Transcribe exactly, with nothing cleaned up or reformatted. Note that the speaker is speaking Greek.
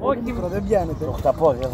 Όχι, δεν πιάνεται.